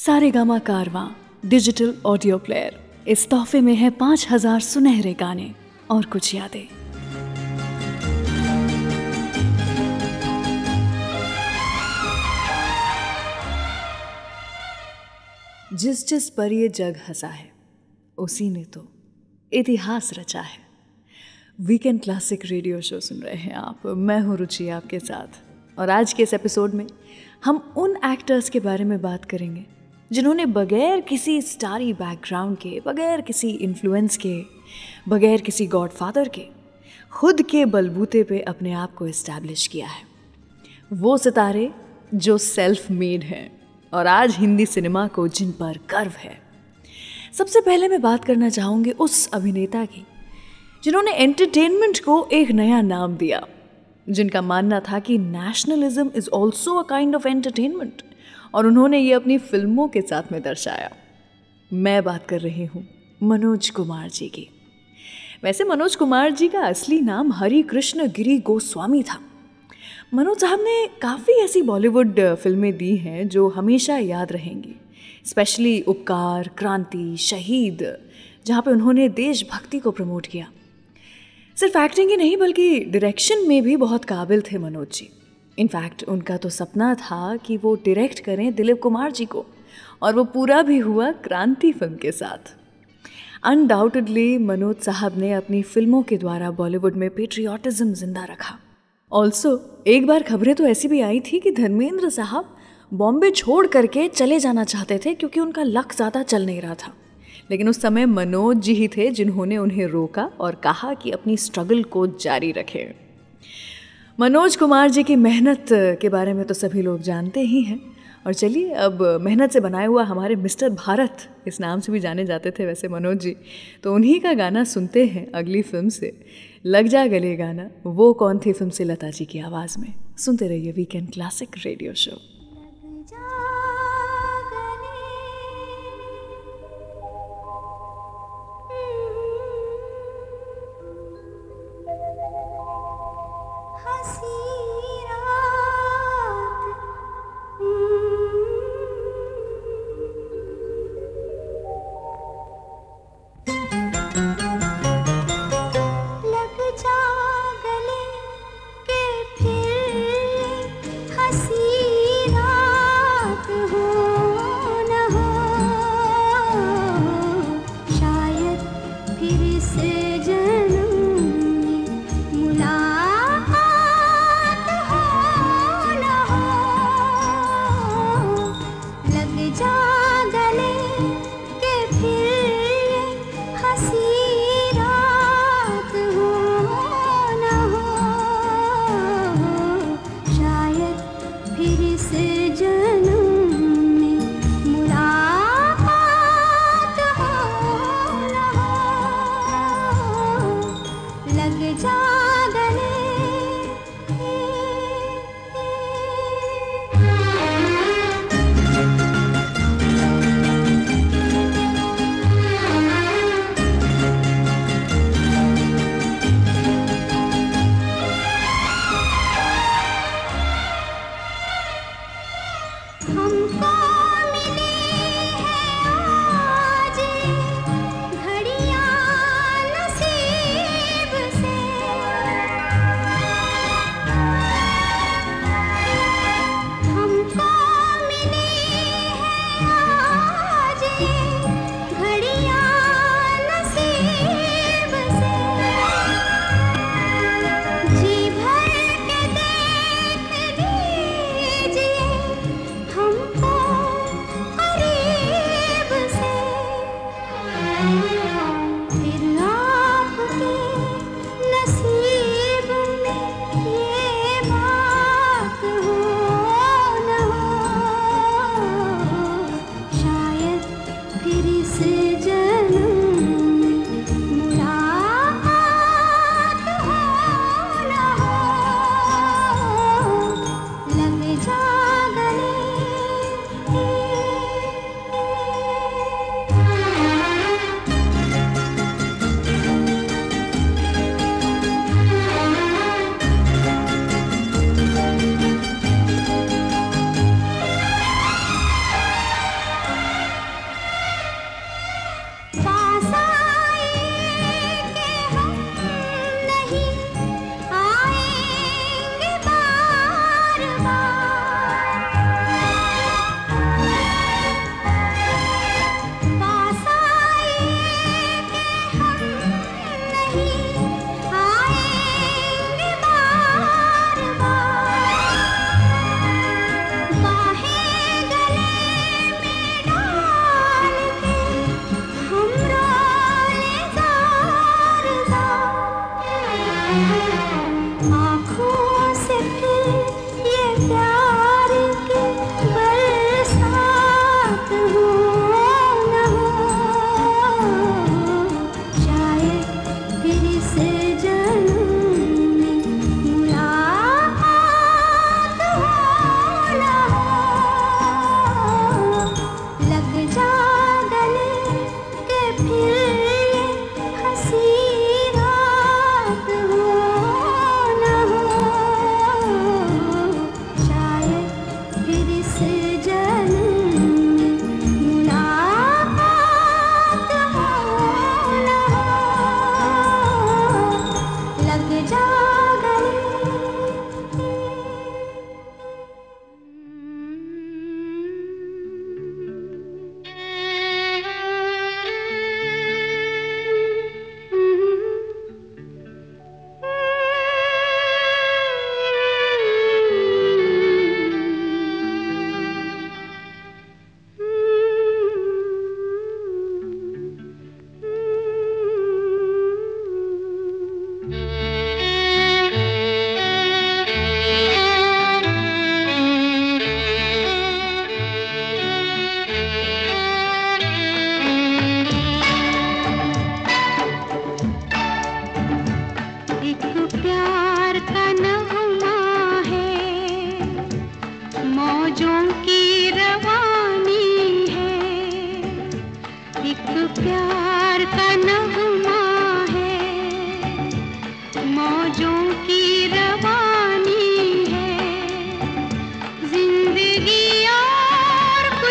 सारेगामा कारवां digital audio player. इस तोहफे में है 5000 सुनहरे गाने और कुछ यादें। जिस जिस पर ये जग हंसा है उसी ने तो इतिहास रचा है। वीकेंड क्लासिक रेडियो शो सुन रहे हैं आप, मैं हूँ रुचि आपके साथ। और आज के इस एपिसोड में हम उन एक्टर्स के बारे में बात करेंगे जिन्होंने बगैर किसी स्टारी बैकग्राउंड के, बगैर किसी इन्फ्लुएंस के, बगैर किसी गॉडफादर के, खुद के बलबूते पे अपने आप को इस्टेब्लिश किया है। वो सितारे जो सेल्फ मेड हैं और आज हिंदी सिनेमा को जिन पर गर्व है। सबसे पहले मैं बात करना चाहूँगी उस अभिनेता की जिन्होंने एंटरटेनमेंट को एक नया नाम दिया, जिनका मानना था कि nationalism is also a kind of entertainment, और उन्होंने ये अपनी फिल्मों के साथ में दर्शाया। मैं बात कर रही हूँ मनोज कुमार जी की। वैसे मनोज कुमार जी का असली नाम हरिकृष्ण गिरी गोस्वामी था। मनोज साहब ने काफ़ी ऐसी बॉलीवुड फिल्में दी हैं जो हमेशा याद रहेंगी, स्पेशली उपकार, क्रांति, शहीद, जहाँ पे उन्होंने देशभक्ति को प्रमोट किया। सिर्फ एक्टिंग ही नहीं बल्कि डायरेक्शन में भी बहुत काबिल थे मनोज जी। इनफैक्ट उनका तो सपना था कि वो डायरेक्ट करें दिलीप कुमार जी को, और वो पूरा भी हुआ क्रांति फिल्म के साथ। अनडाउटेडली मनोज साहब ने अपनी फिल्मों के द्वारा बॉलीवुड में पेट्रियाटिज़म जिंदा रखा। ऑल्सो एक बार खबरें तो ऐसी भी आई थी कि धर्मेंद्र साहब बॉम्बे छोड़ करके चले जाना चाहते थे क्योंकि उनका लक ज़्यादा चल नहीं रहा था, लेकिन उस समय मनोज जी ही थे जिन्होंने उन्हें रोका और कहा कि अपनी स्ट्रगल को जारी रखें। मनोज कुमार जी की मेहनत के बारे में तो सभी लोग जानते ही हैं। और चलिए अब मेहनत से बनाया हुआ हमारे मिस्टर भारत, इस नाम से भी जाने जाते थे वैसे मनोज जी, तो उन्हीं का गाना सुनते हैं अगली फिल्म से, लग जा गले गाना। वो कौन थी फिल्म से लता जी की आवाज़ में। सुनते रहिए वीकेंड क्लासिक रेडियो शो।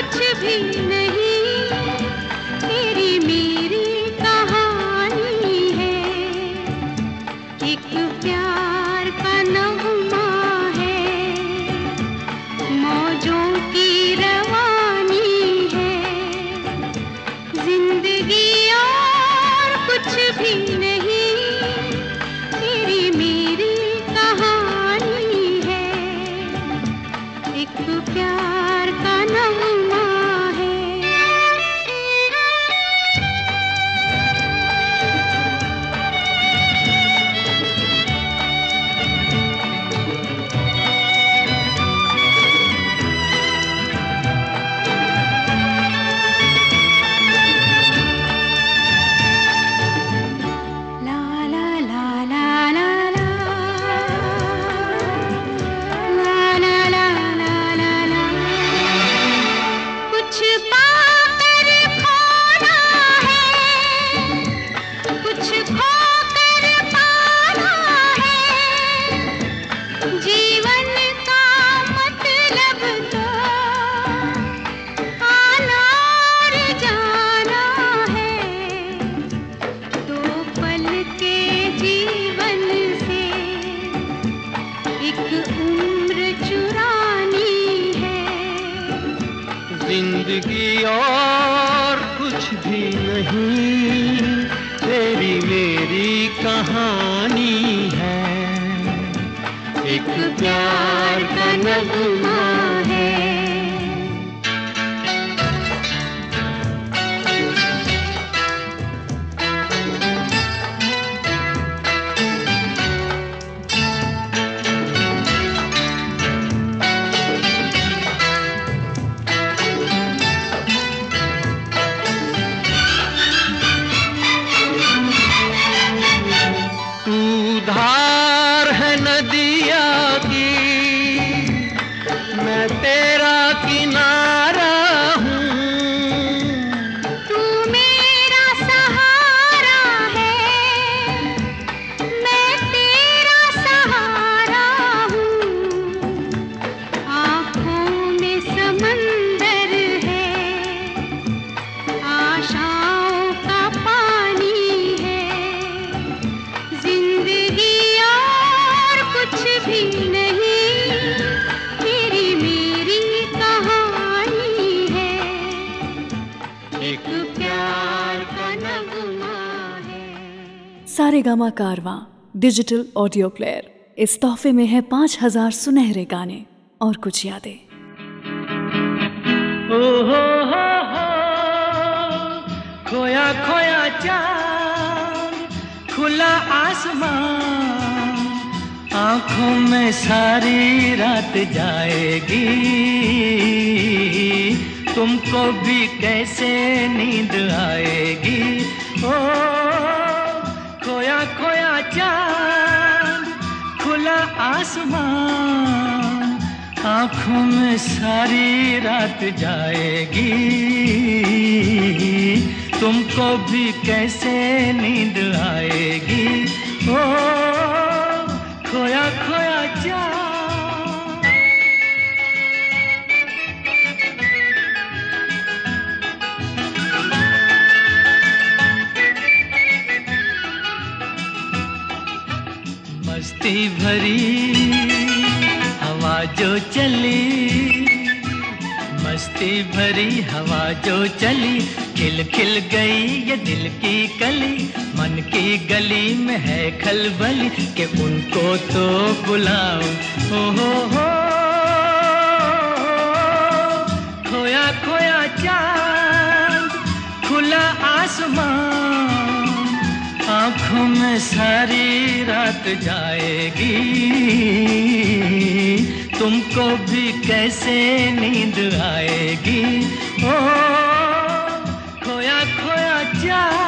कुछ भी नहीं, तेरी मेरी कहानी है। एक प्यार का नगमा है, मौजों की रवानी है। जिंदगी और कुछ भी नहीं, तेरी मेरी कहानी है। एक प्यार सारेगामा कारवा डिजिटल ऑडियो प्लेयर इस तोहफे में है 5000 सुनहरे गाने और कुछ यादें। खोया खोया चांद खुला आसमान, आंखों में सारी रात जाएगी, तुमको भी कैसे नींद आएगी। खोया खोया चांद खुला आसमान, आँखों में सारी रात जाएगी, तुमको भी कैसे नींद आएगी। ओ खोया खोया चांद। मस्ती भरी हवा जो चली, मस्ती भरी हवा जो चली, खिल खिल गई ये दिल की कली, मन की गली में है खलबली कि उनको तो बुलाओ। हो खोया खोया चांद खुला आसमान, आँखों में सारी रात जाएगी, तुमको भी कैसे नींद आएगी। ओ खोया खोया चांद।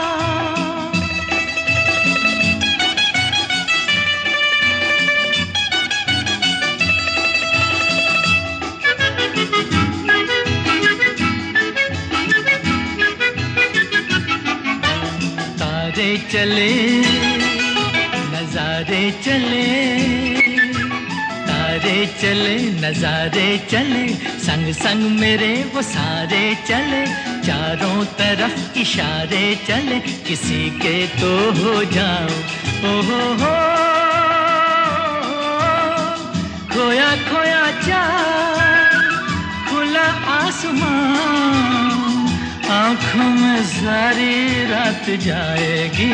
चले नजारे चले, नजारे चले संग संग मेरे वो सारे चले, चारों तरफ इशारे चले, किसी के तो हो जाओ ओ हो खोया खोया चांद खुला आसमान, आँखों में सारी रात जाएगी,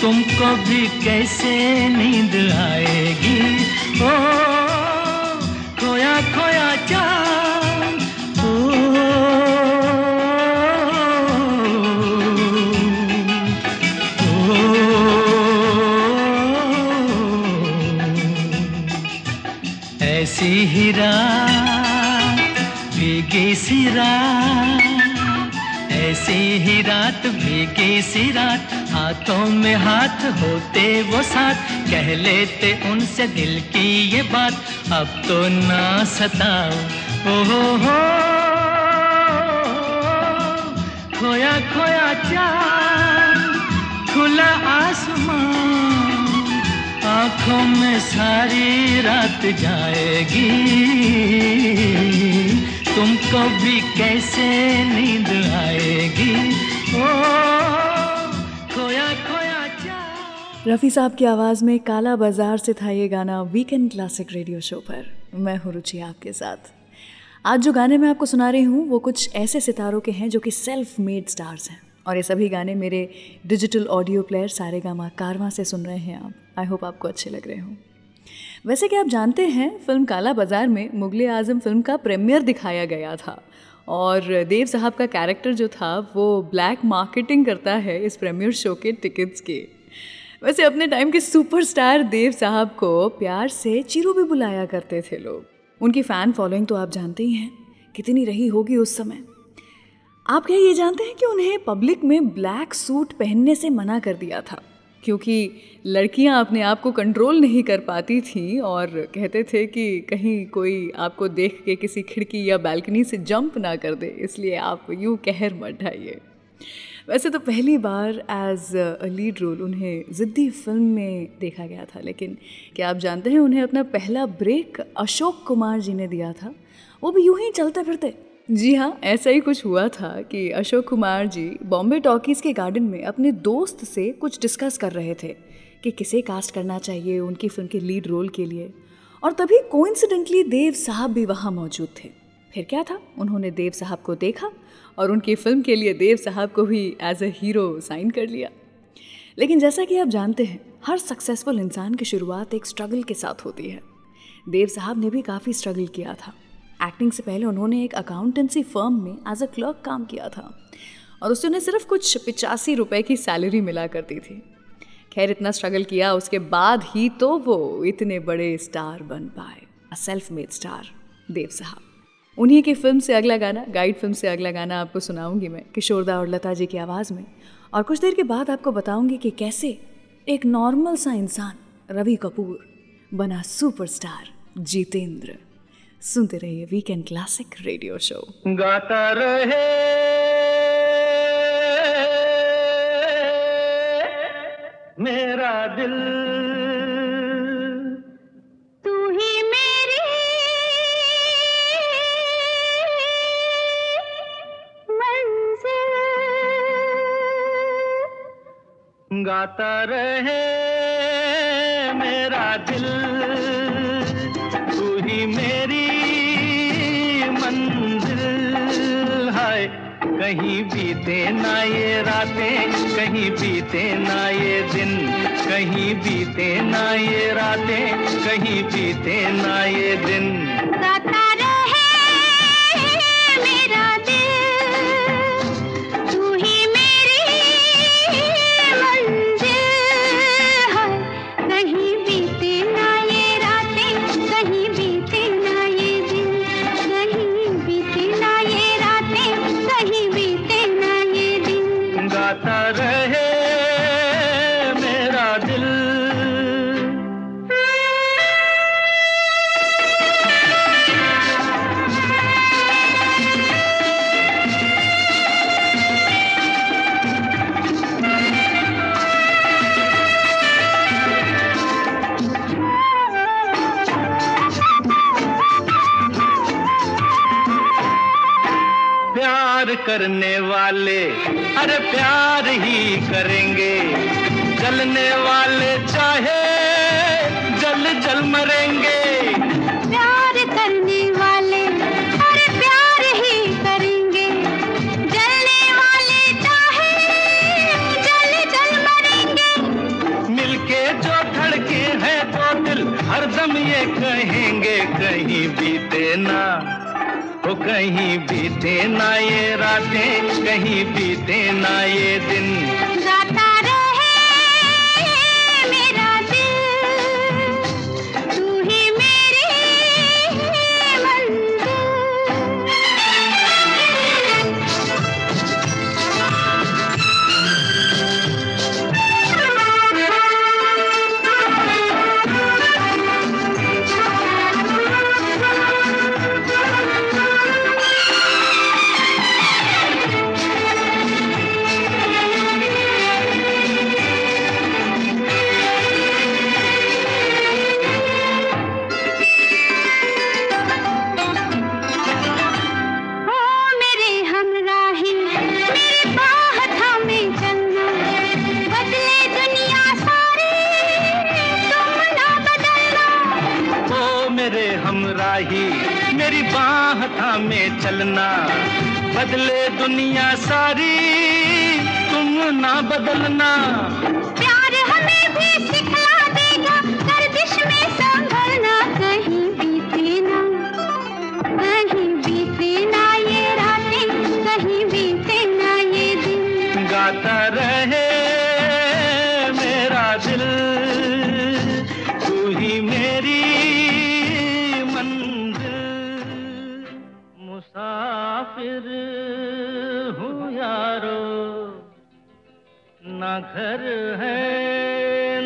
तुमको भी कैसे नींद आएगी, ओ खोया खोया चांद ओ ओ। ऐसी ही रात भीगी सी रात, ऐसी ही रात भीगी सी रात, हाथों में हाथ होते वो साथ, कह लेते उनसे दिल की ये बात, अब तो ना सताओ ओ खोया खोया चांद खुला आसमान, आँखों में सारी रात जाएगी, तुमको भी कैसे नींद आएगी, ओ। रफ़ी साहब की आवाज़ में काला बाज़ार से था ये गाना वीकेंड क्लासिक रेडियो शो पर। मैं हूँ रुचि आपके साथ। आज जो गाने मैं आपको सुना रही हूँ वो कुछ ऐसे सितारों के हैं जो कि सेल्फ मेड स्टार्स हैं, और ये सभी गाने मेरे डिजिटल ऑडियो प्लेयर सारेगामा कारवां से सुन रहे हैं आप। आई होप आपको अच्छे लग रहे हों। वैसे कि आप जानते हैं फिल्म काला बाज़ार में मुग़ल-ए-आज़म फिल्म का प्रीमियर दिखाया गया था, और देव साहब का कैरेक्टर जो था वो ब्लैक मार्केटिंग करता है इस प्रीमियर शो के टिकट्स की। वैसे अपने टाइम के सुपरस्टार देव साहब को प्यार से चिरू भी बुलाया करते थे लोग। उनकी फ़ैन फॉलोइंग तो आप जानते ही हैं कितनी रही होगी उस समय। आप क्या ये जानते हैं कि उन्हें पब्लिक में ब्लैक सूट पहनने से मना कर दिया था, क्योंकि लड़कियां अपने आप को कंट्रोल नहीं कर पाती थीं और कहते थे कि कहीं कोई आपको देख के किसी खिड़की या बालकनी से जंप ना कर दे, इसलिए आप यूँ कहर मत ढाइए। वैसे तो पहली बार एज अ लीड रोल उन्हें ज़िद्दी फिल्म में देखा गया था, लेकिन क्या आप जानते हैं उन्हें अपना पहला ब्रेक अशोक कुमार जी ने दिया था, वो भी यूं ही चलते फिरते। जी हाँ, ऐसा ही कुछ हुआ था कि अशोक कुमार जी बॉम्बे टॉकीज़ के गार्डन में अपने दोस्त से कुछ डिस्कस कर रहे थे कि किसे कास्ट करना चाहिए उनकी फिल्म के लीड रोल के लिए, और तभी कोइंसिडेंटली देव साहब भी वहाँ मौजूद थे। फिर क्या था, उन्होंने देव साहब को देखा और उनकी फ़िल्म के लिए देव साहब को भी एज अ हीरो साइन कर लिया। लेकिन जैसा कि आप जानते हैं हर सक्सेसफुल इंसान की शुरुआत एक स्ट्रगल के साथ होती है। देव साहब ने भी काफ़ी स्ट्रगल किया था। एक्टिंग से पहले उन्होंने एक अकाउंटेंसी फर्म में एज अ क्लर्क काम किया था, और उससे उन्हें सिर्फ कुछ 85 रुपये की सैलरी मिला करती थी। खैर, इतना स्ट्रगल किया, उसके बाद ही तो वो इतने बड़े स्टार बन पाए, a self made star Dev साहब। उन्हीं की फिल्म से अगला गाना, गाइड फिल्म से अगला गाना आपको सुनाऊंगी मैं, किशोरदा और लता जी की आवाज़ में। और कुछ देर के बाद आपको बताऊंगी कि कैसे एक नॉर्मल सा इंसान रवि कपूर बना सुपरस्टार जितेंद्र। सुनते रहिए वीकेंड क्लासिक रेडियो शो। गाता रहे मेरा दिल गाता रहे मेरा दिल, तू ही मेरी मंजिल है। कहीं बीते ना ये रातें, कहीं बीते ना ये दिन, कहीं बीते ना ये रातें, कहीं बीते ना ये दिन। गाता रहे मेरा प्यार करने वाले अरे प्यार ही करेंगे, जलने वाले चाहे जल जल मरेंगे। प्यार करने वाले अरे प्यार ही करेंगे, जलने वाले चाहे जल जल मरेंगे। मिलके जो धड़के हैं तो दिल हरदम ये कहेंगे, कहीं भी देना तो कहीं भी देना ये रातें, कहीं भी देना ये दिन। गाता रहे मेरा दिल, तू ही मेरी चलना, बदले दुनिया सारी तुम ना बदलना। प्यार हमें भी सिखला देगा गर्दिश में संभलना, कहीं बीतेना ये रातें, कहीं बीतेना ये दिन। गाता रहे मेरा दिल, तू ही मेरी मुसाफिर हूँ यारो, ना घर है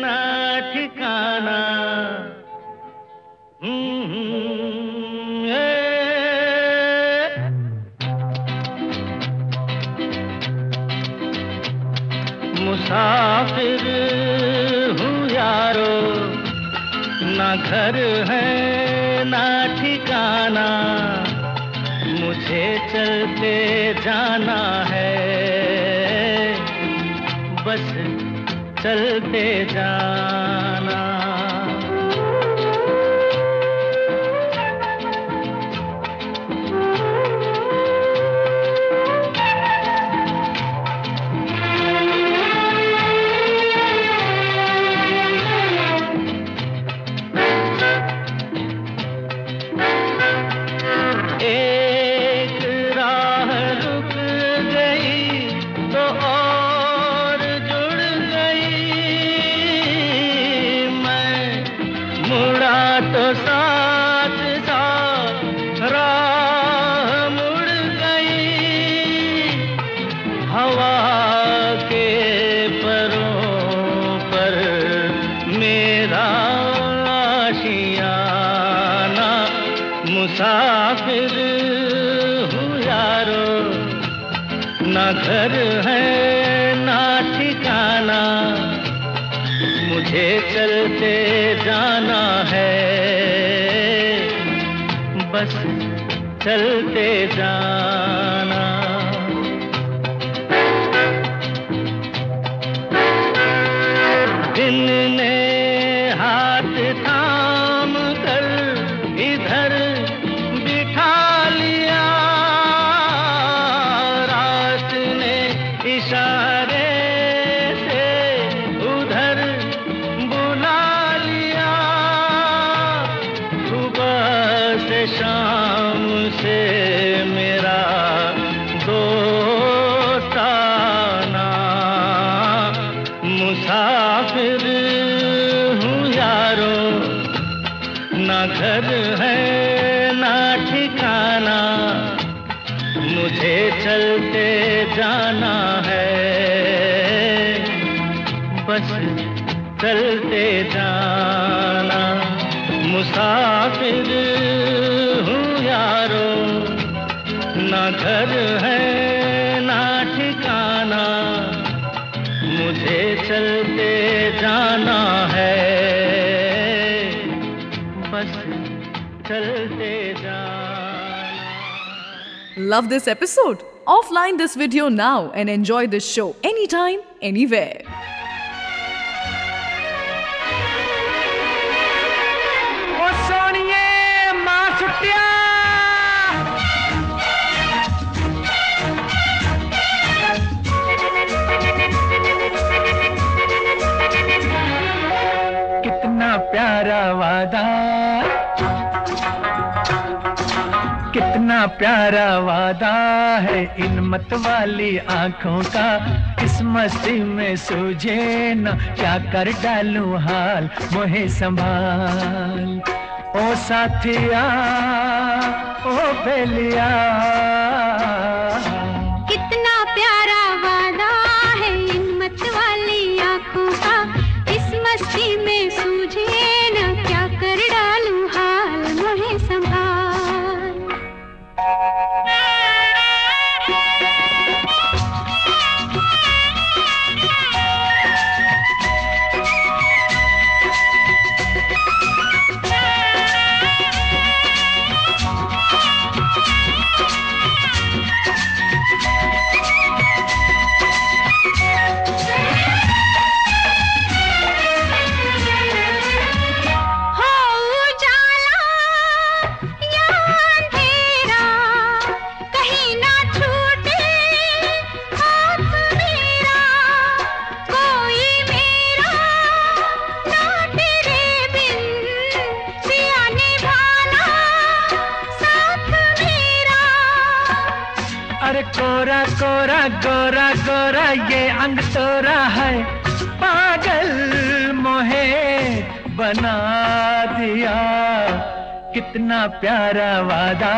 ना ठिकाना। मुसाफिर हूँ यारो, ना घर है ना ठिकाना। मुझे चलते जाना है, बस चलते जाना। घर है ना ठिकाना, मुझे चलते जाना है, बस चलते जाना। दिन ने हाथ थाम कर इधर चलते जाना है, बस चलते जाना। मुसाफिर हूँ यारो, ना घर है ना ठिकाना। मुझे चलते जाना है, बस चलते जाना। Love this episode? Offline this video now and enjoy this show anytime, anywhere. कितना प्यारा वादा, कितना प्यारा वादा है इन मत वाली आँखों का। इस मस्ती में सूझे न क्या कर डालूं हाल, मुझे संभाल ओ साथिया ओ बेलिया। कितना प्यारा वादा है इन मत वाली आँखों का। इस मस्ती में सूझे न क्या कर डालूं हाल, मुझे संभाल। गोरा गोरा गोरा ये अंग तोरा है, पागल मोहे बना दिया। कितना प्यारा वादा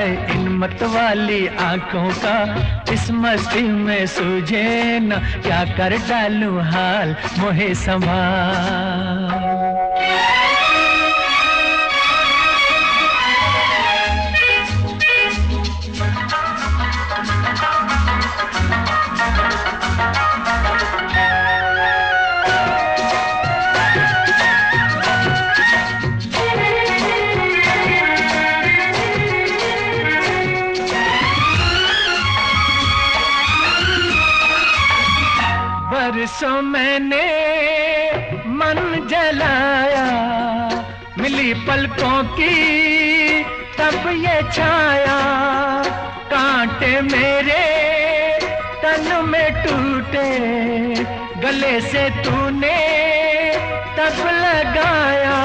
है इन मत वाली आँखों का। इस मस्ती में सूझे न क्या कर डालूं हाल, मोहे संभाल। सो मैंने मन जलाया, मिली पलकों की तब ये छाया। कांटे मेरे तन में टूटे, गले से तूने तब लगाया।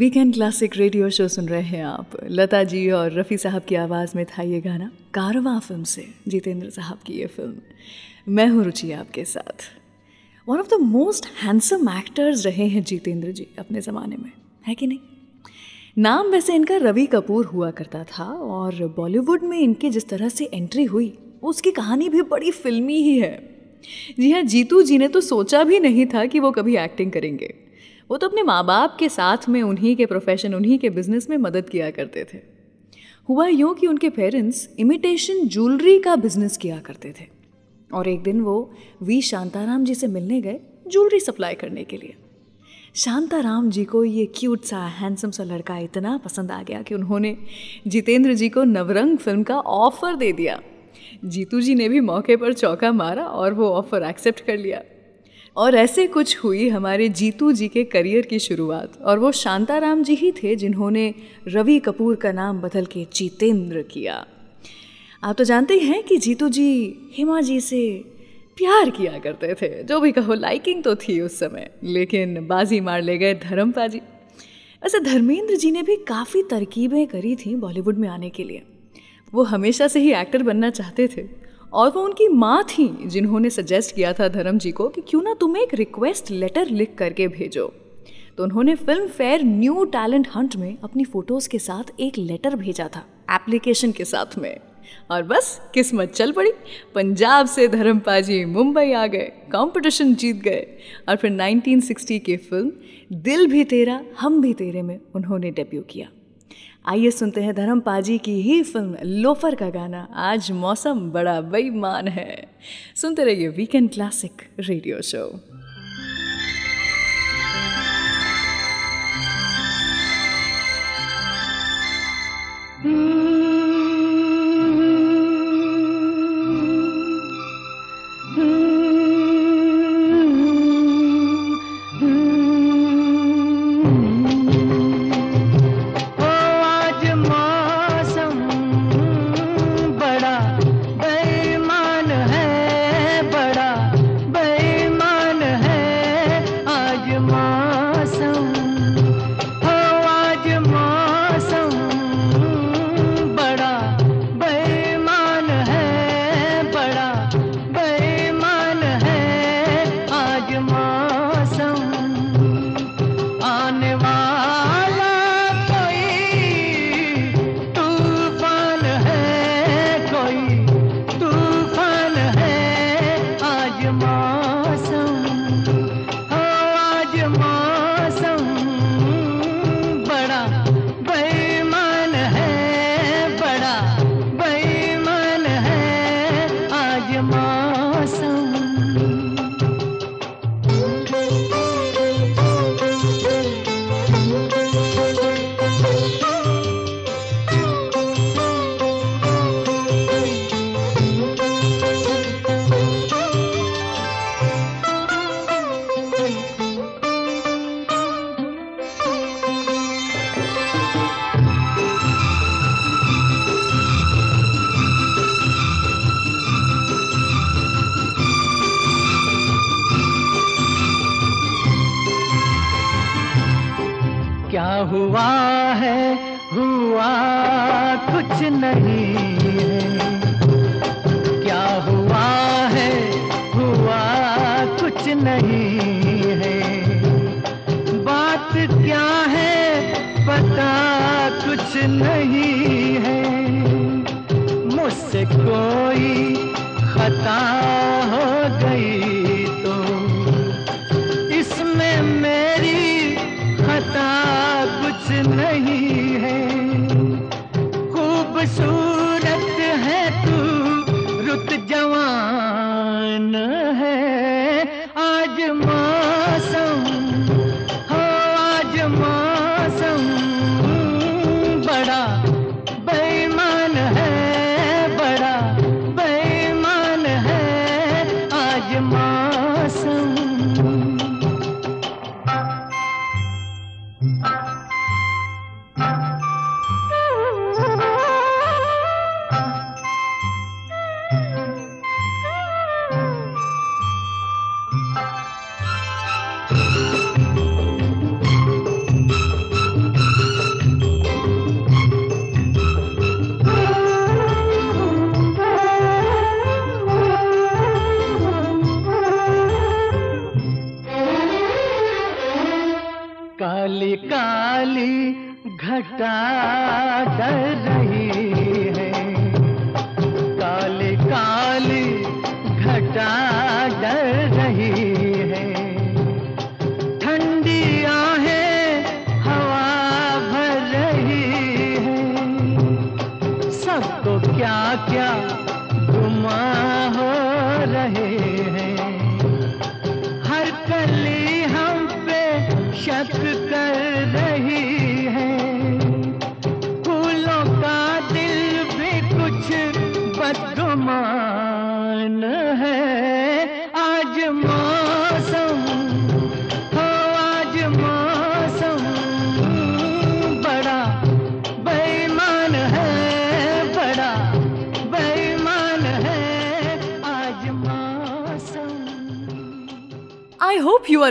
वीकेंड क्लासिक रेडियो शो सुन रहे हैं आप। लता जी और रफ़ी साहब की आवाज़ में था ये गाना, कारवां फिल्म से, जितेंद्र साहब की ये फिल्म। मैं हूँ रुचि आपके साथ। One of the most handsome actors रहे हैं जितेंद्र जी अपने ज़माने में, है कि नहीं। नाम वैसे इनका रवि कपूर हुआ करता था और बॉलीवुड में इनके जिस तरह से एंट्री हुई उसकी कहानी भी बड़ी फिल्मी ही है। जी हाँ, जीतू जी ने तो सोचा भी नहीं था कि वो कभी एक्टिंग करेंगे। वो तो अपने माँ बाप के साथ में उन्हीं के प्रोफेशन, उन्हीं के बिजनेस में मदद किया करते थे। हुआ यूँ कि उनके पेरेंट्स इमिटेशन ज्वेलरी का बिजनेस किया करते थे और एक दिन वो वी शांताराम जी से मिलने गए ज्वेलरी सप्लाई करने के लिए। शांताराम जी को ये क्यूट सा हैंडसम सा लड़का इतना पसंद आ गया कि उन्होंने जितेंद्र जी को नवरंग फिल्म का ऑफ़र दे दिया। जीतू जी ने भी मौके पर चौका मारा और वो ऑफ़र एक्सेप्ट कर लिया। और ऐसे कुछ हुई हमारे जीतू जी के करियर की शुरुआत। और वो शांताराम जी ही थे जिन्होंने रवि कपूर का नाम बदल के जितेंद्र किया। आप तो जानते हैं कि जीतू जी हेमा जी से प्यार किया करते थे, जो भी कहो लाइकिंग तो थी उस समय, लेकिन बाजी मार ले गए धर्मपा जी। वैसे धर्मेंद्र जी ने भी काफ़ी तरकीबें करी थी बॉलीवुड में आने के लिए। वो हमेशा से ही एक्टर बनना चाहते थे और वो उनकी माँ थी जिन्होंने सजेस्ट किया था धर्म जी को कि क्यों ना तुम एक रिक्वेस्ट लेटर लिख करके भेजो। तो उन्होंने Filmfare new talent hunt में अपनी फ़ोटोज़ के साथ एक लेटर भेजा था एप्लीकेशन के साथ में। और बस किस्मत चल पड़ी, पंजाब से धर्मपाल जी मुंबई आ गए, कंपटीशन जीत गए और फिर 1960 की फिल्म दिल भी तेरा हम भी तेरे में उन्होंने डेब्यू किया। आइए सुनते हैं धर्मपाल जी की ही फिल्म लोफर का गाना आज मौसम बड़ा बेईमान है। सुनते रहिए weekend classic radio show.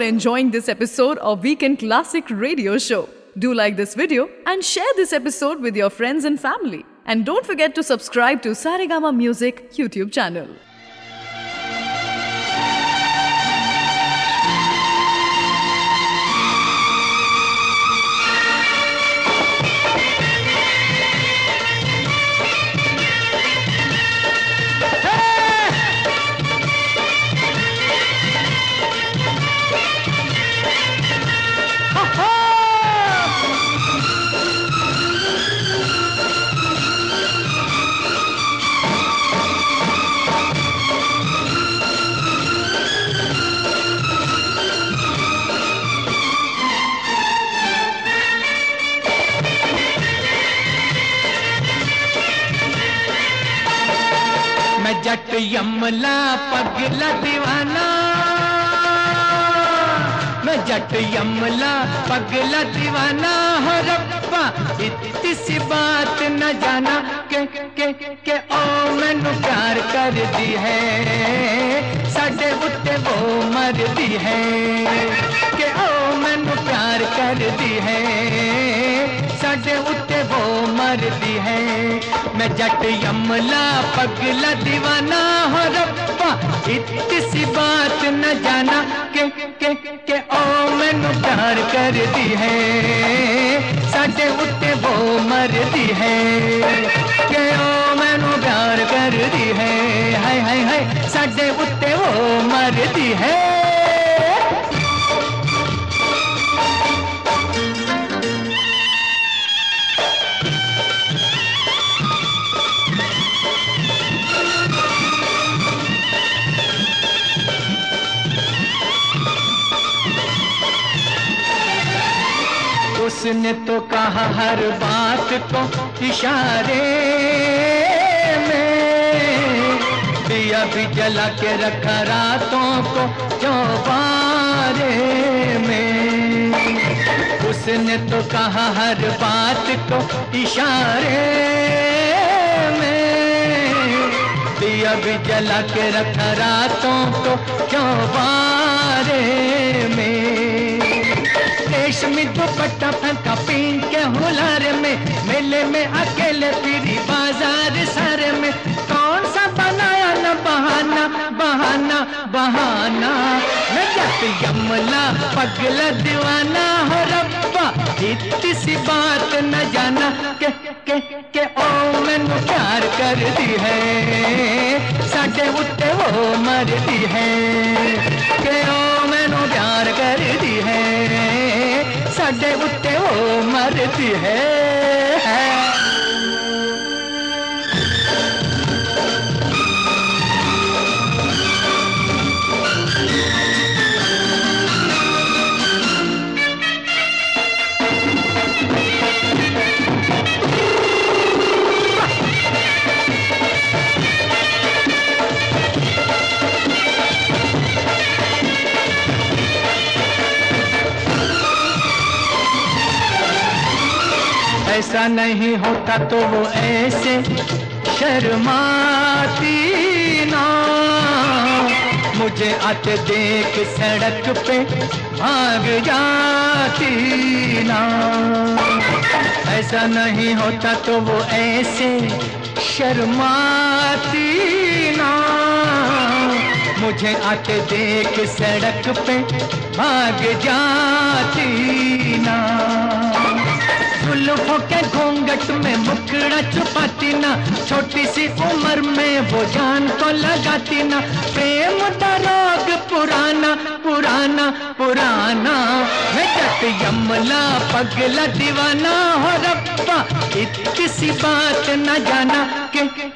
Enjoying this episode of Weekend Classic Radio Show. Do like this video and share this episode with your friends and family. And don't forget to subscribe to Saregama Music YouTube channel. यमला पगला दीवाना, मैं जट यमला पगला दीवाना हो रब्बा, इतनी सी बात न जाना के ओ मैनू प्यार कर दी है, साढ़े उत्ते वो मर दी है, के ओ मैनू प्यार कर दी है, साढ़े उत्ते वो मर दी है। मैं जट यमला पगला दीवाना हो रब्बा, इतनी सी बात न जाना के ओ मैनू प्यार कर दी है, साढ़े उत्ते वो मर दी है, के ओ मैनू प्यार कर दी है, हाय हाय हाय साढ़े उत्ते वो मर दी है। उसने तो कहा हर बात को इशारे में, दिया भी जला के रखा रातों को चौबारे में, उसने तो कहा हर बात को इशारे में, दिया भी जला के रखा रातों को चौबारे में, रेशमी दुपट्टा फंका पीन के हुलारे में, मेले में अकेले फिरी बाजार सारे में, कौन सा बनाया न बहाना बहाना बहाना, मैं जट यमला पगला दीवाना हो रब्बा, इतनी सी बात न जाना के ओ मैनू प्यार कर दी है, साढ़े उत्ते वो मर दी है, के ओ मैनू प्यार कर दी है, साढ़े उत्ते वो मरती है। ऐसा नहीं होता तो वो ऐसे शर्माती ना, मुझे आते देख सड़क पे भाग जाती ना, ऐसा नहीं होता तो वो ऐसे शर्माती ना, मुझे आते देख सड़क पे भाग जाती ना, जुल्फों के घूंघट में मुखड़ा छुपाती ना, छोटी सी उम्र में वो जान को लगाती ना, प्रेम का रोग पुराना पुराना पुराना, मैं जट यमला पगला दीवाना हो रब्बा, इतनी सी बात न जाना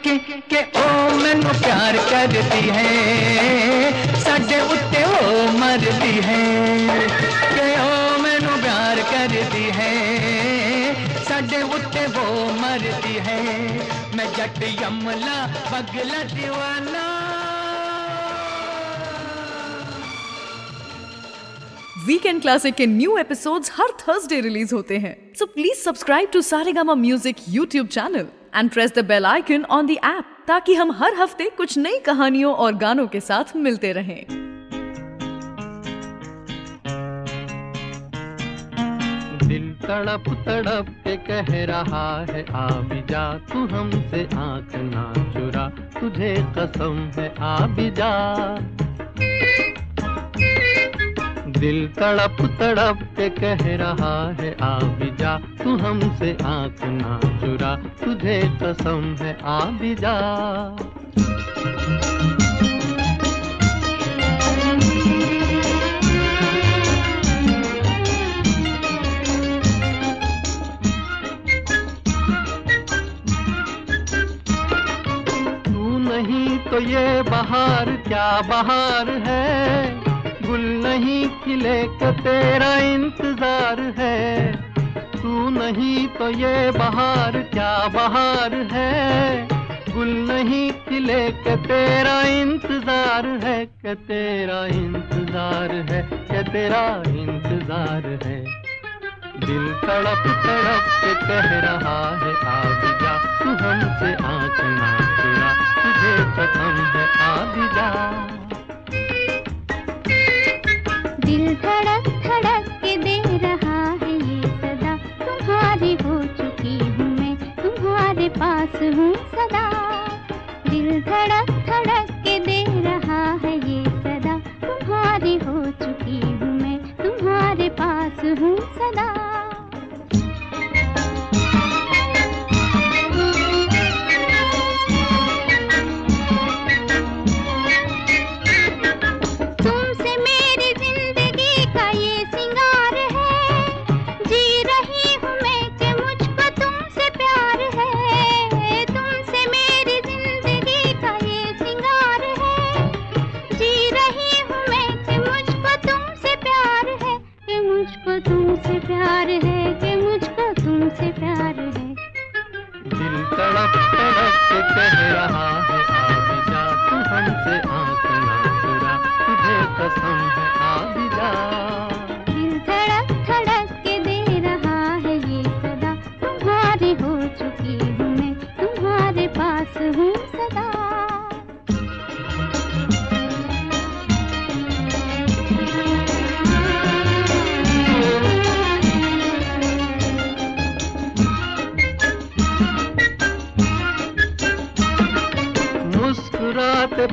के ओ मैनू प्यार करती है, साढ़े उत्ते वो मरती है, के ओ मैनू प्यार करती है, साढ़े उत्ते वो मरती है। मैं जट यमला पगला दीवाना। वीकेंड क्लासिक के न्यू एपिसोड्स हर थर्सडे रिलीज होते हैं, so please subscribe to Saregama music YouTube channel and press the bell icon on the app, ताकि हम हर हफ्ते कुछ नई कहानियों और गानों के साथ मिलते रहें। दिल तड़प तड़प के कह रहा है, आ भी जा तू हमसे आंख ना चुरा, तुझे कसम है आ भी जा। दिल तड़प तड़प के कह रहा है, आ भी जा तू हमसे आंख ना चुरा, तुझे कसम है आ भी जा। नहीं तो ये बहार क्या बहार है, गुल नहीं खिले का तेरा इंतजार है, तू नहीं तो ये बहार क्या बहार है, गुल नहीं खिले के तेरा इंतजार है, के तेरा इंतजार है, के तेरा इंतजार है। दिल तड़प तड़प के कह रहा है आबिदा तू हमसे आँख ना चुरा, तुझे कसम है आबिदा। दिल तड़प तड़प के दे रहा है ये सदा, तुम्हारी हो चुकी हूँ मैं, तुम्हारे पास हूँ सदा। दिल धड़क धड़क के दे रहा है ये सदा, तुम्हारी हो चुकी हूँ मैं, तुम्हारे पास हूँ सदा।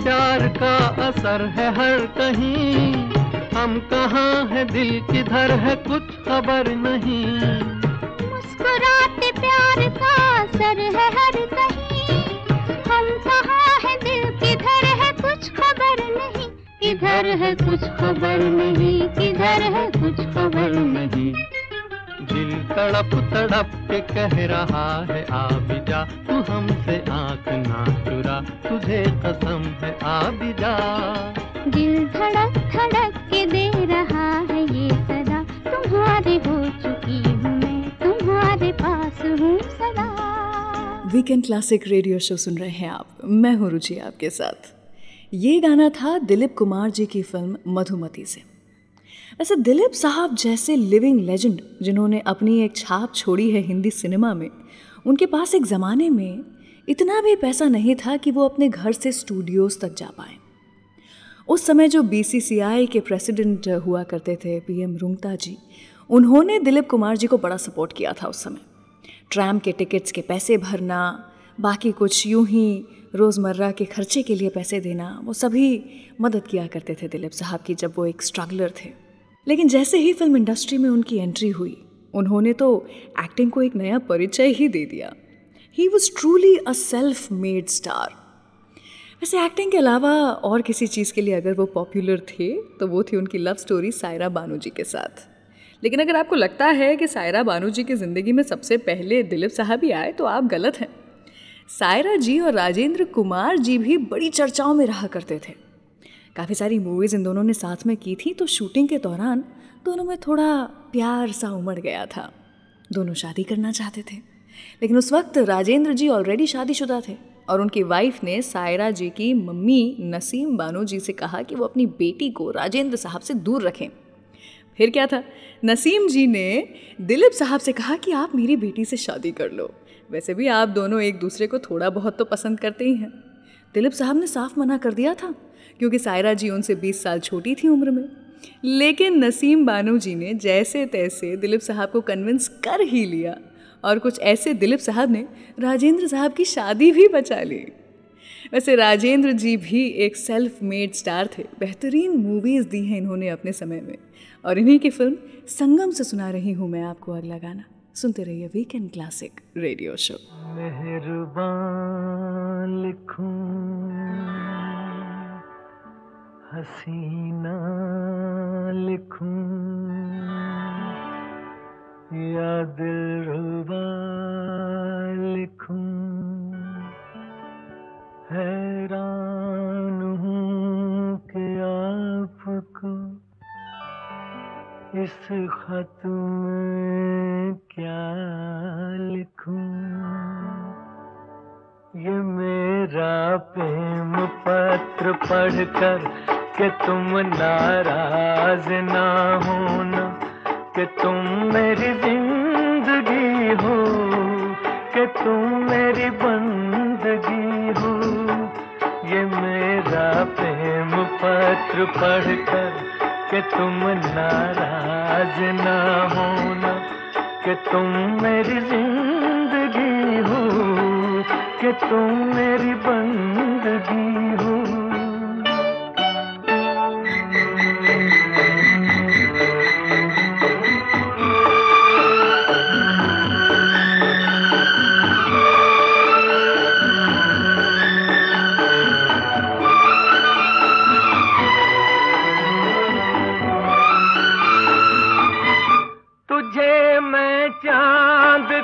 प्यार का असर है हर कहीं, हम कहाँ है दिल किधर है कुछ खबर नहीं। मुस्कुराते प्यार का असर है हर कहीं, हम कहाँ है दिल किधर है कुछ खबर नहीं, किधर है कुछ खबर नहीं, किधर है कुछ खबर नहीं। दिल तड़प तड़प के कह रहा है आबिदा तू हमसे आँख ना चुरा, तुझे कसम है आबिदा। दिल धड़क धड़क के दे रहा है ये सदा, तुम्हारे हो चुकी हूँ मैं, तुम्हारे पास हूँ सदा। वीकेंड क्लासिक रेडियो शो सुन रहे हैं आप, मैं हूँ रुचि आपके साथ। ये गाना था दिलीप कुमार जी की फिल्म मधुमती से। वैसे दिलीप साहब जैसे लिविंग लेजेंड जिन्होंने अपनी एक छाप छोड़ी है हिंदी सिनेमा में, उनके पास एक ज़माने में इतना भी पैसा नहीं था कि वो अपने घर से स्टूडियोज़ तक जा पाए। उस समय जो बीसीसीआई के प्रेसिडेंट हुआ करते थे पीएम रुंगटा जी, उन्होंने दिलीप कुमार जी को बड़ा सपोर्ट किया था। उस समय ट्रैम के टिकट्स के पैसे भरना, बाकी कुछ यूं ही रोज़मर्रा के खर्चे के लिए पैसे देना, वो सभी मदद किया करते थे दिलीप साहब की जब वो एक स्ट्रगलर थे। लेकिन जैसे ही फिल्म इंडस्ट्री में उनकी एंट्री हुई, उन्होंने तो एक्टिंग को एक नया परिचय ही दे दिया। He was truly a self made star. वैसे एक्टिंग के अलावा और किसी चीज़ के लिए अगर वो पॉपुलर थे तो वो थी उनकी लव स्टोरी सायरा बानू जी के साथ। लेकिन अगर आपको लगता है कि सायरा बानू जी की ज़िंदगी में सबसे पहले दिलीप साहब ही आए तो आप गलत हैं। सायरा जी और राजेंद्र कुमार जी भी बड़ी चर्चाओं में रहा करते थे। काफ़ी सारी मूवीज़ इन दोनों ने साथ में की थी, तो शूटिंग के दौरान दोनों में थोड़ा प्यार सा उमड़ गया था। दोनों शादी करना चाहते थे, लेकिन उस वक्त राजेंद्र जी ऑलरेडी शादीशुदा थे और उनकी वाइफ ने सायरा जी की मम्मी नसीम बानो जी से कहा कि वो अपनी बेटी को राजेंद्र साहब से दूर रखें। फिर क्या था, नसीम जी ने दिलीप साहब से कहा कि आप मेरी बेटी से शादी कर लो, वैसे भी आप दोनों एक दूसरे को थोड़ा बहुत तो पसंद करते ही हैं। दिलीप साहब ने साफ मना कर दिया था क्योंकि सायरा जी उनसे 20 साल छोटी थी उम्र में। लेकिन नसीम बानो जी ने जैसे तैसे दिलीप साहब को कन्विंस कर ही लिया और कुछ ऐसे दिलीप साहब ने राजेंद्र साहब की शादी भी बचा ली। वैसे राजेंद्र जी भी एक सेल्फ मेड स्टार थे, बेहतरीन मूवीज़ दी हैं इन्होंने अपने समय में, और इन्हीं की फिल्म संगम से सुना रही हूँ मैं आपको अगला गाना। सुनते रहिए वीकेंड क्लासिक रेडियो शो। मेहरबान लिखूं, हसीना लिखूं, या दिलरुबा लिखूं, हैरान हूं कि आपको इस खत में क्या लिखूं। ये मैं प्रेम पत्र पढ़कर कि तुम नाराज ना होना, कि तुम मेरी जिंदगी हो, कि तुम मेरी बंदगी हो। ये मेरा प्रेम पत्र पढ़कर कि तुम नाराज ना होना, कि तुम मेरी जिंदगी हो, कि तुम मेरी बंदगी हो।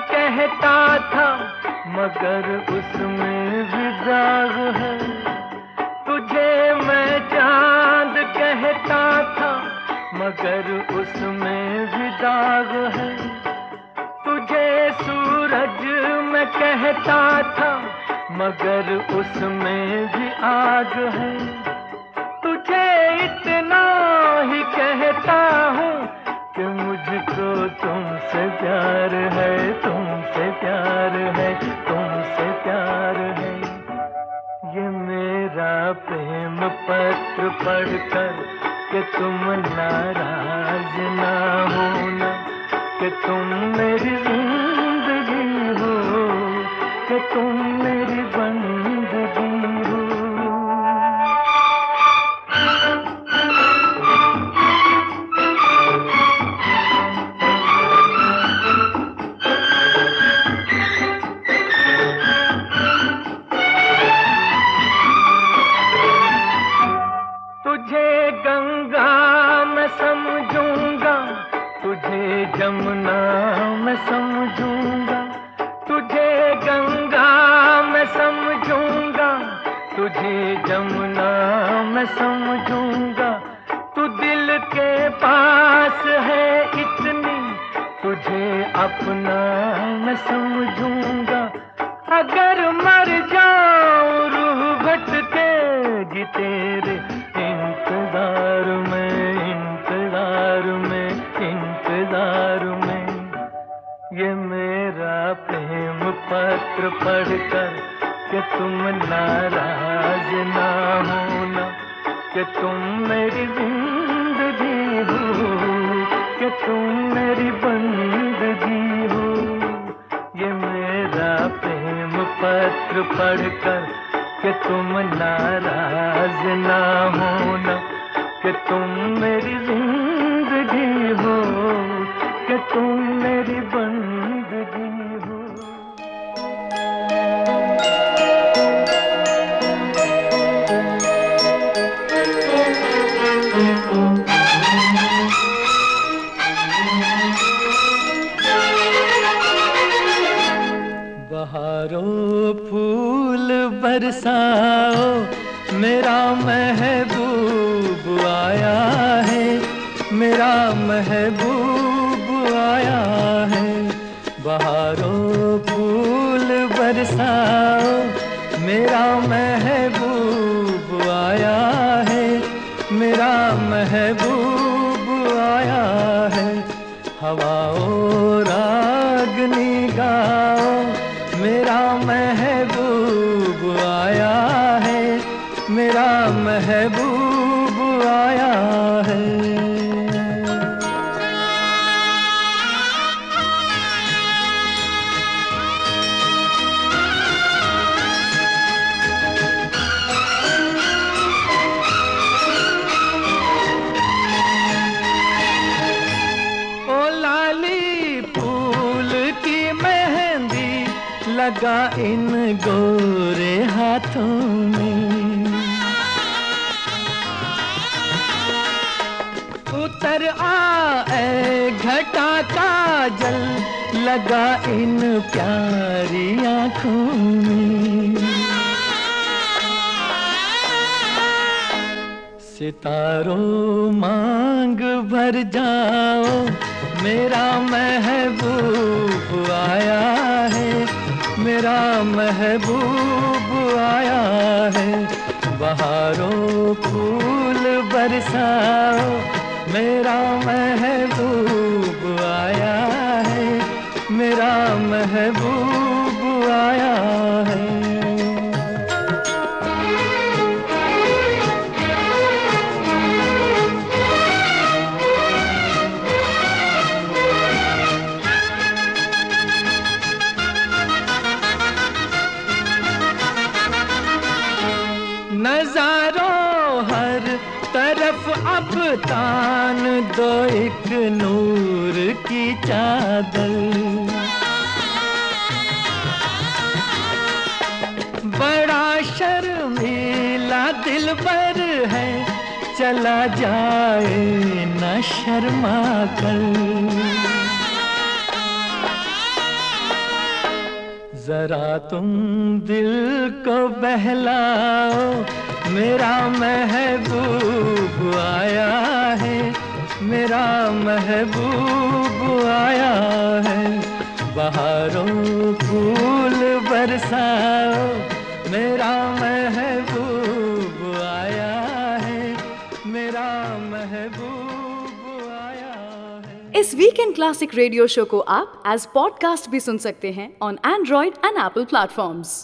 कहता था मगर उसमें भी दाग है, तुझे मैं चांद कहता था मगर उसमें भी दाग है, तुझे सूरज मैं कहता था मगर उसमें भी आग है, तुझे इतना ही कहता हूँ कि मुझको तुमसे प्यार है, तुमसे प्यार है, तुमसे प्यार है। ये मेरा प्रेम पत्र पढ़कर कि तुम नाराज ना होना, कि तुम मेरी जिंदगी हो, कि तुम मेरी बंदगी हो। जमुना मैं समझूंगा, तुझे गंगा मैं समझूंगा, तुझे जमुना मैं समझूंगा। तू दिल के पास है इतनी, तुझे अपना मैं समझूंगा। अगर मर जाऊं रूह भटकेगी तेरे इंतजार में, इंतजार में, इंतजार में। ये मेरा प्रेम पत्र पढ़कर कि तुम नाराज ना होना, कि तुम मेरी जिंदगी हो, कि तुम मेरी बंदगी हो। ये मेरा प्रेम पत्र पढ़कर कि तुम नाराज ना होना, कि तुम मेरी जिंदगी हो, कि तुम मेरी बंदगी हो। बहारों फूल बरसाओ मेरा महबूब आया है, मेरा महबूब आया है। बहारों फूल बरसाओ मेरा महबूब आया है, मेरा महबूब आया है। हवाओं रागनी गाओ मेरा महबूब आया है, मेरा महबूब आया है। ओ लाली फूल की मेहंदी लगा इन गोरे हाथों में, उतर आ घटा का जल लगा इन प्यारी आँखों में। सितारों मांग भर जाओ मेरा महबूब आया है, मेरा महबूब आया बहारों फूल बरसाओ, मेरा महबूब आया है, मेरा महबूब आया है। तान दो एक नूर की चादर, बड़ा शर्मीला दिल पर है, चला जाए न शर्मा कर। जरा तुम दिल को बहलाओ, मेरा महबूब आया है, मेरा महबूब आया है। बहारों फूल बरसाओ, मेरा महबूब आया है, मेरा महबूब आया है। इस वीकेंड क्लासिक रेडियो शो को आप एज पॉडकास्ट भी सुन सकते हैं on Android and Apple platforms.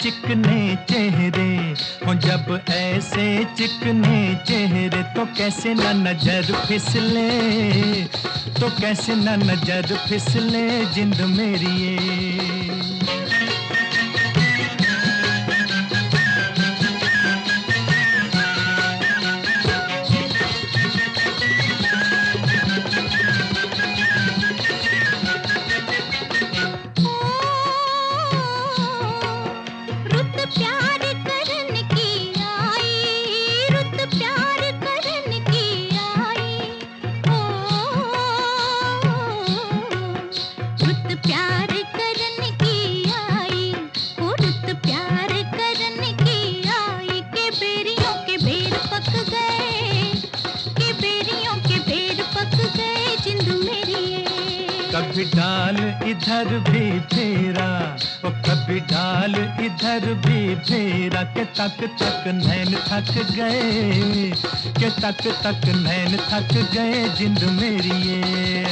चिकने चेहरे हो, जब ऐसे चिकने चेहरे तो कैसे न नजर फिसले, तो कैसे न नजर फिसले जिंद मेरी ये। तक तक नैन थक गए, के तक तक नैन थक गए जिंद मेरी ये।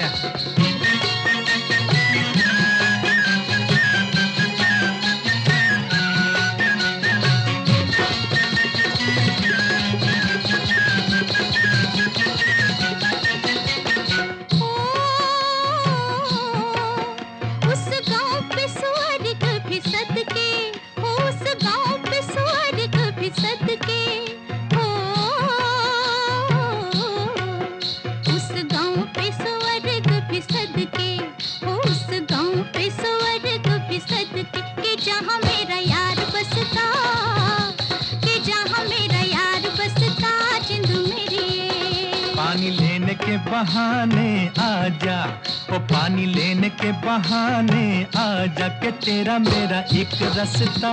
तेरा मेरा एक रास्ता,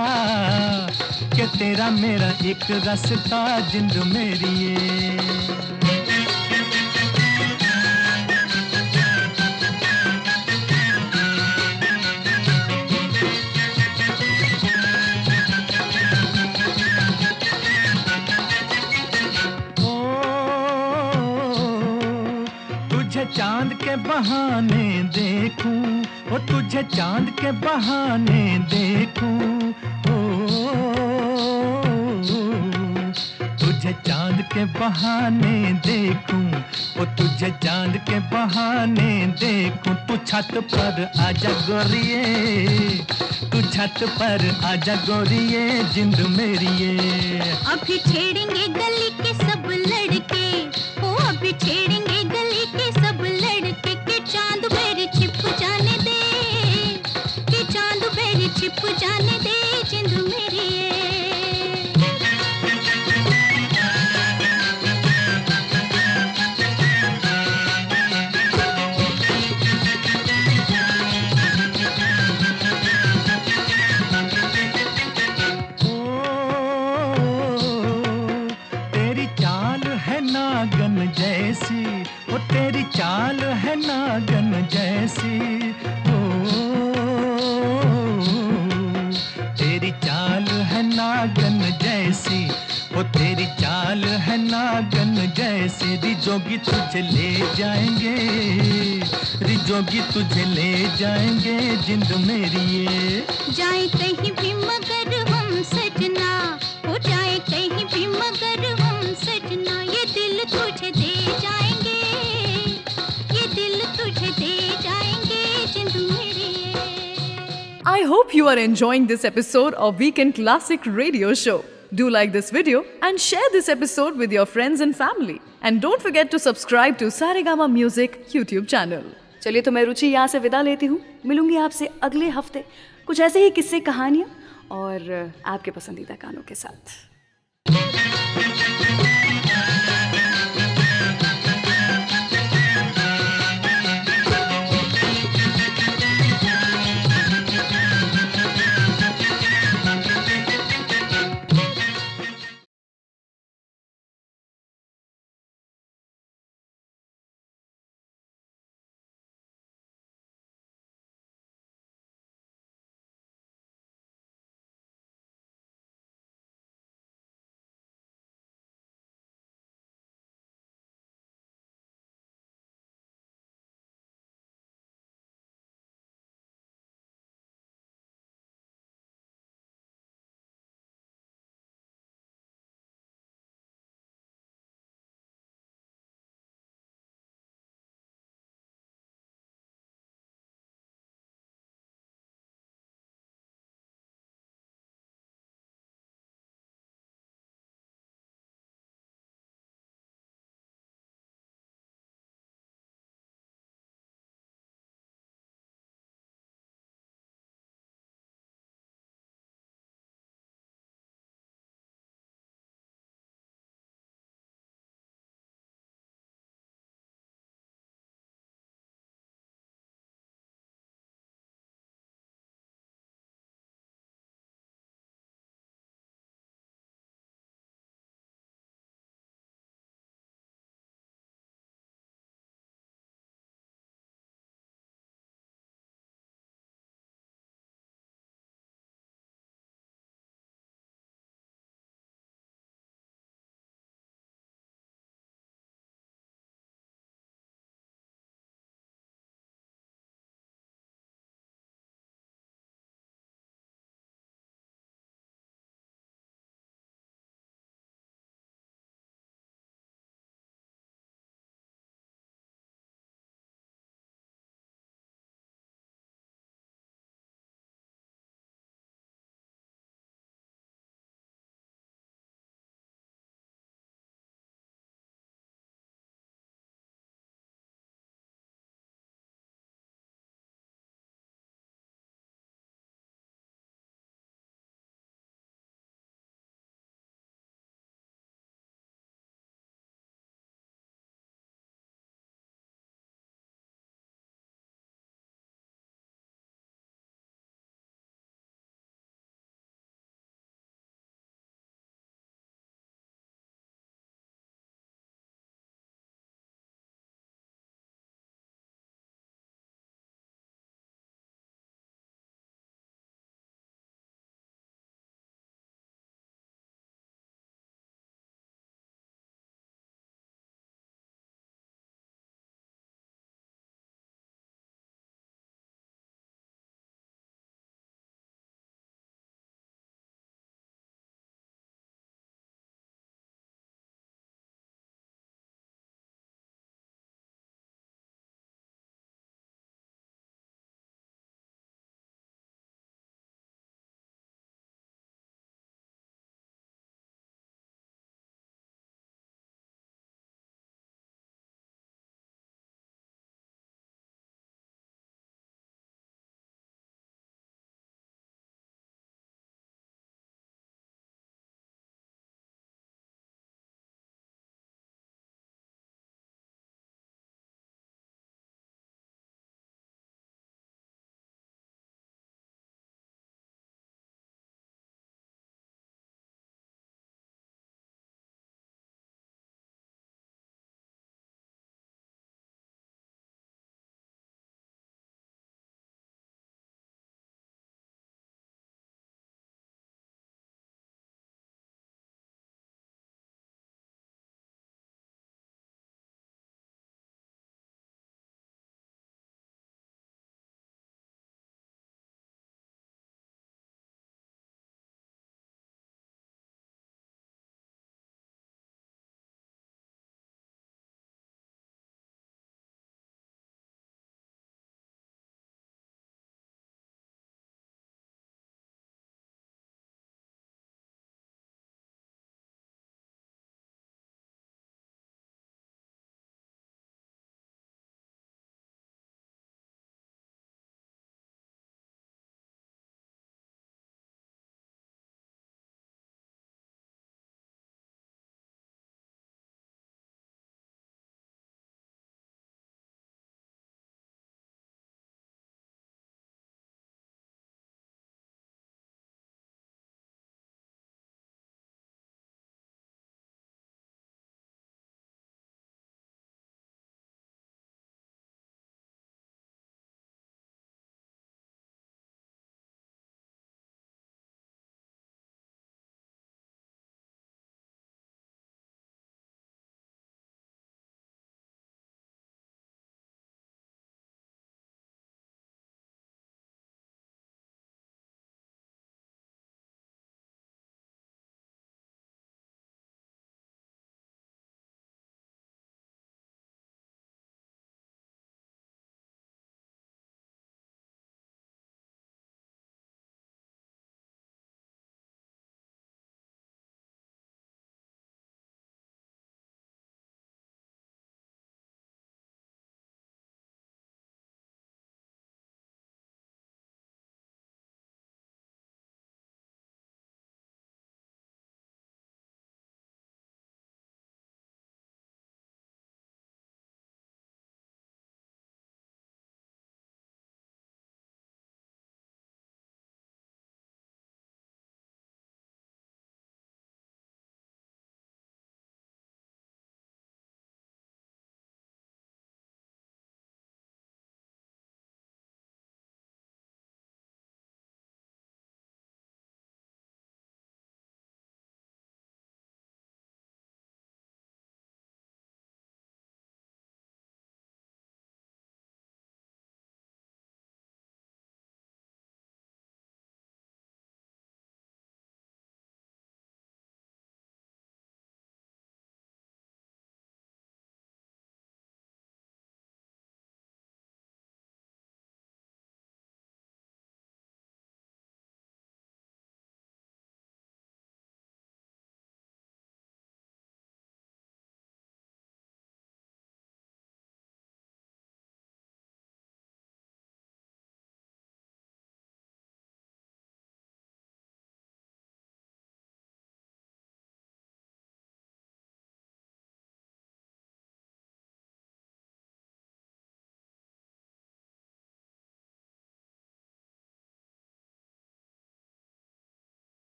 के तेरा मेरा एक रास्ता जिंद मेरी ये। तुझे चांद के बहाने देखूं, ओ तुझे चांद के बहाने देखूं, ओ तुझे चांद के बहाने देखूं। तू छत पर आजा गोरिये, तू छत पर आजा गोरिये जिंद मेरी ये। अभी छेड़ेंगे गली के सब लड़के, ओ अभी छेड़ेंगे गली के सब लड़के के चांद मेरे छिप जाने दे, के चांद मेरे छिप जाने दे जिंद मेरी ये। वो तेरी चाल है नागन जैसी, ओ तेरी चाल है नागन जैसी, वो तेरी चाल है नागन जैसी। रिजोगी तुझे ले जाएंगे, रिजोगी तुझे ले जाएंगे जिंद मेरी ये। जाए कहीं भी मगर हम सजना, हो जाए कहीं भी मगर हम सजना, ये दिल तुझे दे जाएंगे, ये दिल तुझे दे जाएंगे जिंद मेरी। I hope you are enjoying this episode of Weekend Classic Radio Show. Do like this video and share this episode with your friends and family. And don't forget to subscribe to Saregama Music YouTube channel. चलिए तो मैं रुचि यहाँ से विदा लेती हूँ। मिलूंगी आपसे अगले हफ्ते कुछ ऐसे ही किस्से कहानियाँ और आपके पसंदीदा गानों के साथ।